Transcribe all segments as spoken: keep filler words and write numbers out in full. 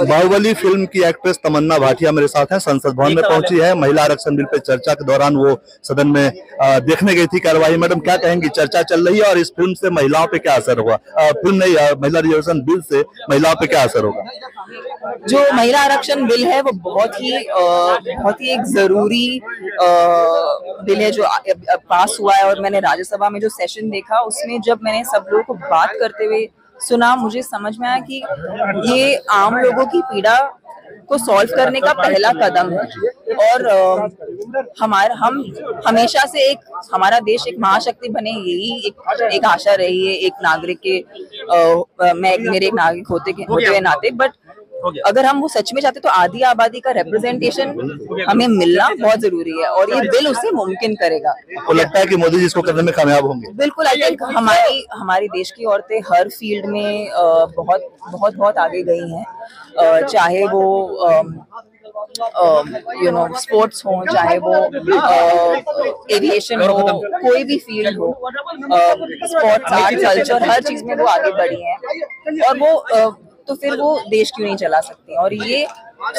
Baahubali film की actress Tamannaah Bhatia मेरे साथ हैं। संसद भवन में पहुंची है। महिला आरक्षण बिल पे चर्चा के दौरान वो सदन में देखने गई थी कार्यवाही। मैडम क्या कहेंगी, चर्चा चल रही है और इस फिल्म से महिलाओं पे क्या असर हुआ? फिल्म नहीं, महिला आरक्षण बिल से महिलाओं पे क्या असर होगा? जो महिला आरक्षण बिल है वो बहुत ही बहुत ही एक जरूरी बिल है जो पास हुआ है। और मैंने राज्यसभा में जो सेशन देखा उसमें जब मैंने सब लोगों को बात करते हुए सुना, मुझे समझ में आया कि ये आम लोगों की पीड़ा को सॉल्व करने का पहला कदम है। और हमारा हम हमेशा से एक हमारा देश एक महाशक्ति बने, यही एक एक आशा रही है एक नागरिक के आ, मैं मेरे एक नागरिक होते होते हुए नाते। बट अगर हम वो सच में चाहते तो आधी आबादी का रिप्रेजेंटेशन हमें मिलना बहुत जरूरी है और ये बिल उसे मुमकिन करेगा। आपको लगता है कि मोदी जी इसको करने में कामयाब होंगे? बिल्कुल। आई थिंक हमारी हमारी देश की औरतें हर फील्ड में बहुत बहुत बहुत आगे गई हैं, चाहे वो यू नो स्पोर्ट्स हो, चाहे वो एविएशन uh, हो, कोई भी फील्ड हो, स्पोर्ट्स आर्ट कल्चर हर चीज में वो आगे बढ़ी हैं। और वो uh, तो फिर वो देश क्यों नहीं चला सकते? और ये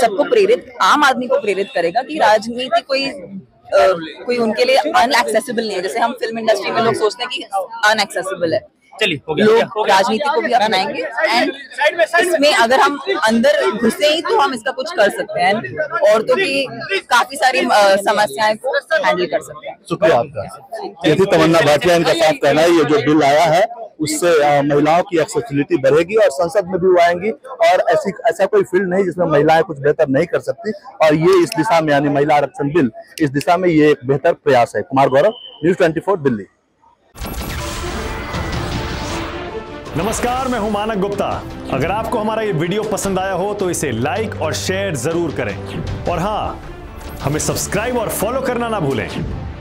सबको प्रेरित आम आदमी को प्रेरित करेगा कि राजनीति कोई आ, कोई उनके लिए अनएक्सेसिबल नहीं है। जैसे हम फिल्म इंडस्ट्री में लोग सोचते हैं कि अनएक्सेसिबल है, लोग राजनीति को भी अपनाएंगे। एंड इसमें अगर हम अंदर घुसे ही तो हम इसका कुछ कर सकते हैं, औरतों की काफी सारी समस्याएं को हैंडल कर सकते हैं। शुक्रिया आपका। यदि तमन्ना भाटिया इनका साफ कहना है ये जो बिल आया है उससे महिलाओं की एक्सेसिबिलिटी बढ़ेगी और संसद में भी वो आएंगी और ऐसी ऐसा कोई फील्ड नहीं जिसमें महिलाएं कुछ बेहतर नहीं कर सकती। और ये इस दिशा में यानी महिला आरक्षण बिल इस दिशा में ये एक बेहतर प्रयास है। कुमार गौरव, न्यूज़ चौबीस दिल्ली। नमस्कार, मैं हूं मानक गुप्ता। अगर आपको हमारा ये वीडियो पसंद आया हो तो इसे लाइक और शेयर जरूर करें और हाँ, हमें सब्सक्राइब और फॉलो करना ना भूलें